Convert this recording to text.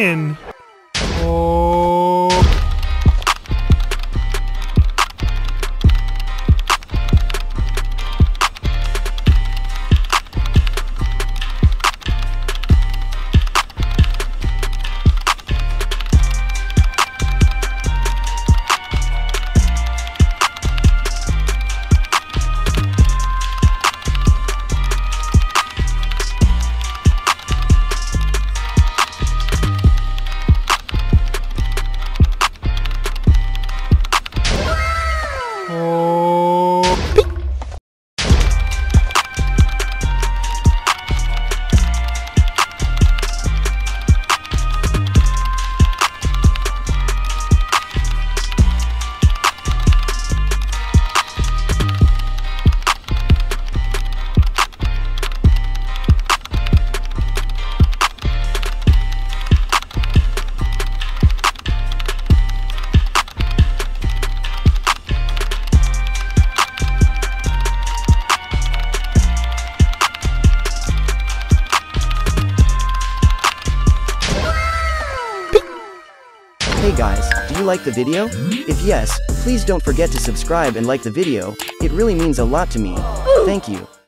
win. Oh. Hey guys, do you like the video? If yes, please don't forget to subscribe and like the video, it really means a lot to me. Thank you.